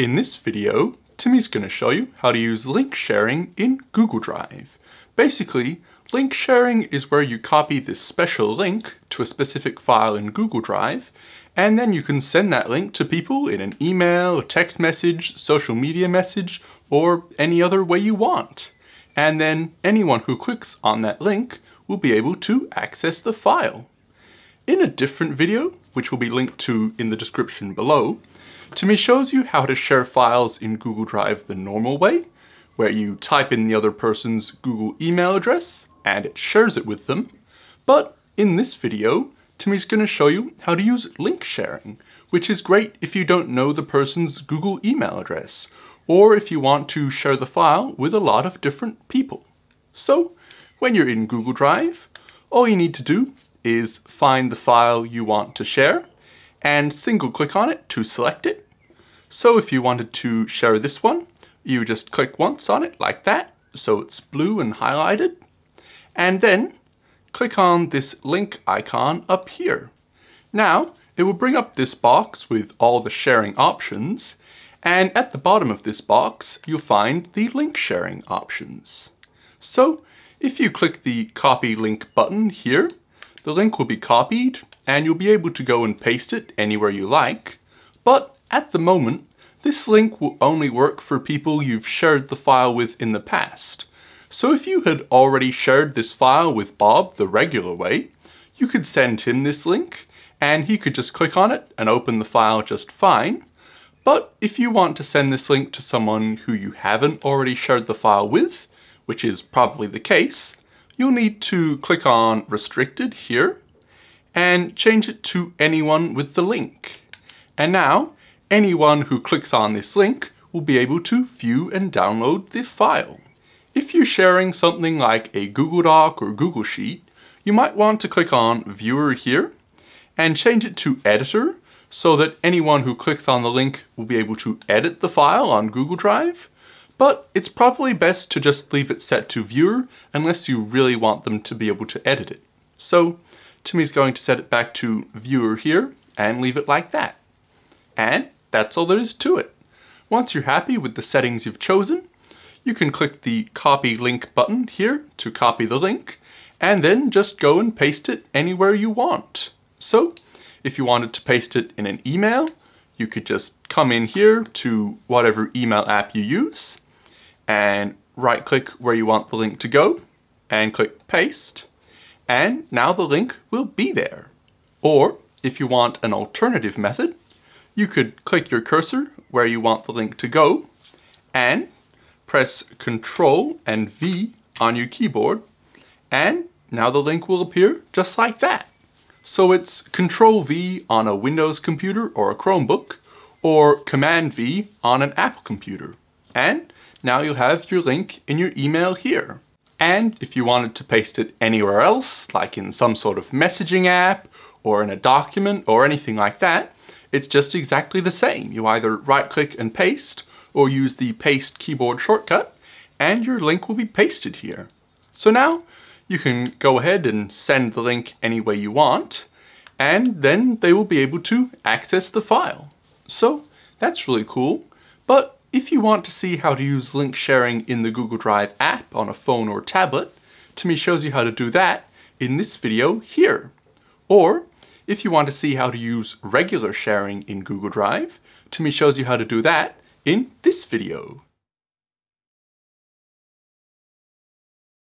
In this video, Timmy's going to show you how to use link sharing in Google Drive. Basically, link sharing is where you copy this special link to a specific file in Google Drive, and then you can send that link to people in an email, a text message, social media message, or any other way you want. And then anyone who clicks on that link will be able to access the file. In a different video, which will be linked to in the description below, Timmy shows you how to share files in Google Drive the normal way, where you type in the other person's Google email address and it shares it with them. But in this video, Timmy's going to show you how to use link sharing, which is great if you don't know the person's Google email address, or if you want to share the file with a lot of different people. So when you're in Google Drive, all you need to do is find the file you want to share, and single click on it to select it. So if you wanted to share this one, you just click once on it like that, so it's blue and highlighted, and then click on this link icon up here. Now it will bring up this box with all the sharing options, and at the bottom of this box you'll find the link sharing options. So if you click the copy link button here, the link will be copied and you'll be able to go and paste it anywhere you like, but at the moment this link will only work for people you've shared the file with in the past. So if you had already shared this file with Bob the regular way, you could send him this link and he could just click on it and open the file just fine. But if you want to send this link to someone who you haven't already shared the file with, which is probably the case, you'll need to click on restricted here and change it to anyone with the link. And now anyone who clicks on this link will be able to view and download the file. If you're sharing something like a Google Doc or Google Sheet, you might want to click on Viewer here and change it to Editor so that anyone who clicks on the link will be able to edit the file on Google Drive. But it's probably best to just leave it set to Viewer unless you really want them to be able to edit it. So Timmy's going to set it back to Viewer here and leave it like that. And that's all there is to it. Once you're happy with the settings you've chosen, you can click the copy link button here to copy the link, and then just go and paste it anywhere you want. So if you wanted to paste it in an email, you could just come in here to whatever email app you use and right click where you want the link to go and click paste. And now the link will be there. Or if you want an alternative method, you could click your cursor where you want the link to go and press Ctrl and V on your keyboard, and now the link will appear just like that. So it's Ctrl V on a Windows computer or a Chromebook, or Command V on an Apple computer. And now you'll have your link in your email here. And if you wanted to paste it anywhere else, like in some sort of messaging app or in a document or anything like that, it's just exactly the same. You either right click and paste or use the paste keyboard shortcut and your link will be pasted here. So now you can go ahead and send the link any way you want, and then they will be able to access the file. So that's really cool. But if you want to see how to use link sharing in the Google Drive app on a phone or tablet, Timmy shows you how to do that in this video here. Or if you want to see how to use regular sharing in Google Drive, Timmy shows you how to do that in this video.